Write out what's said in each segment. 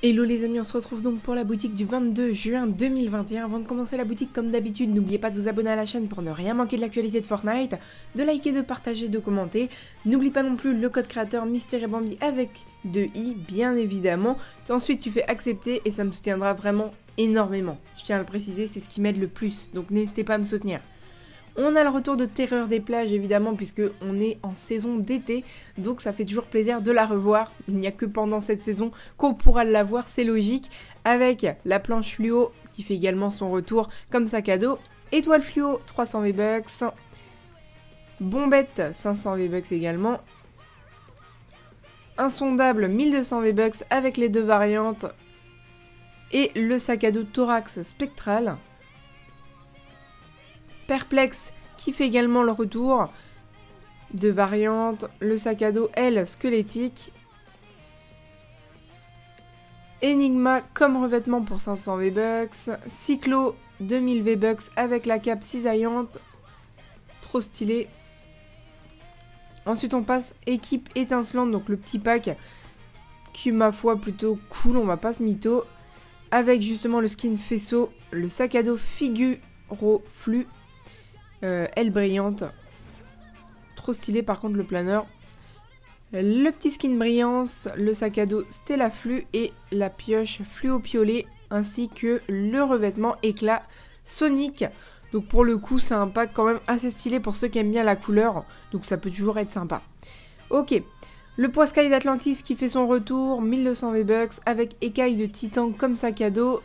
Hello les amis, on se retrouve donc pour la boutique du 22 juin 2021. Avant de commencer la boutique, comme d'habitude, n'oubliez pas de vous abonner à la chaîne pour ne rien manquer de l'actualité de Fortnite, de liker, de partager, de commenter. N'oublie pas non plus le code créateur MISS-BAMBII avec 2i, bien évidemment. Ensuite, tu fais accepter et ça me soutiendra vraiment énormément. Je tiens à le préciser, c'est ce qui m'aide le plus, donc n'hésitez pas à me soutenir. On a le retour de Terreur des plages évidemment puisque on est en saison d'été, donc ça fait toujours plaisir de la revoir. Il n'y a que pendant cette saison qu'on pourra la voir, c'est logique. Avec la planche fluo qui fait également son retour comme sac à dos. Étoile fluo 300 V-Bucks. Bombette 500 V-Bucks également. Insondable 1200 V-Bucks avec les deux variantes. Et le sac à dos thorax spectral. Perplexe qui fait également le retour de variantes, le sac à dos L squelettique, Enigma comme revêtement pour 500 V-Bucks, Cyclo 2000 V-Bucks avec la cape cisaillante, trop stylé. Ensuite on passe équipe étincelante, donc le petit pack qui ma foi plutôt cool, on va pas se mytho, avec justement le skin faisceau, le sac à dos figuro flux, elle brillante, trop stylé. Par contre le planeur, le petit skin brillance, le sac à dos stellaflu et la pioche fluopiolée ainsi que le revêtement éclat sonic. Donc pour le coup c'est un pack quand même assez stylé pour ceux qui aiment bien la couleur, donc ça peut toujours être sympa. Ok, le poisson sky d'Atlantis qui fait son retour, 1200 V-Bucks avec écaille de titan comme sac à dos,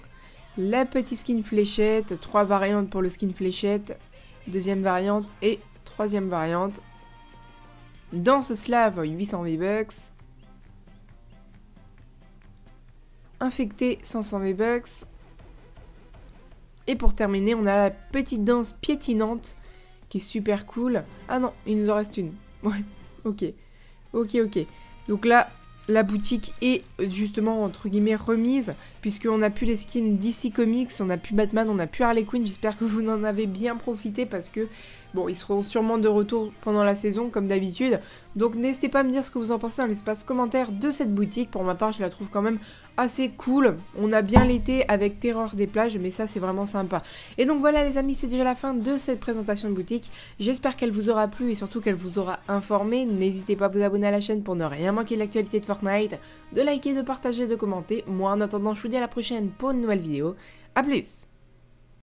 la petite skin fléchette, 3 variantes pour le skin fléchette, deuxième variante et troisième variante. Danse slave 800 V-Bucks. Infecté 500 V-Bucks. Et pour terminer, on a la petite danse piétinante qui est super cool. Ah non, il nous en reste une. Ouais, ok. Ok. Donc là, la boutique est justement entre guillemets remise, puisqu'on a pu les skins DC Comics, on a pu Batman, on a pu Harley Quinn. J'espère que vous en avez bien profité parce que bon, ils seront sûrement de retour pendant la saison comme d'habitude. Donc n'hésitez pas à me dire ce que vous en pensez dans l'espace commentaire de cette boutique. Pour ma part, je la trouve quand même assez cool. On a bien l'été avec Terreur des plages, mais ça c'est vraiment sympa. Et donc voilà les amis, c'est déjà la fin de cette présentation de boutique. J'espère qu'elle vous aura plu et surtout qu'elle vous aura informé. N'hésitez pas à vous abonner à la chaîne pour ne rien manquer de l'actualité de Fortnite, de liker, de partager, de commenter. Moi en attendant, je vous dis à la prochaine pour une nouvelle vidéo. A plus!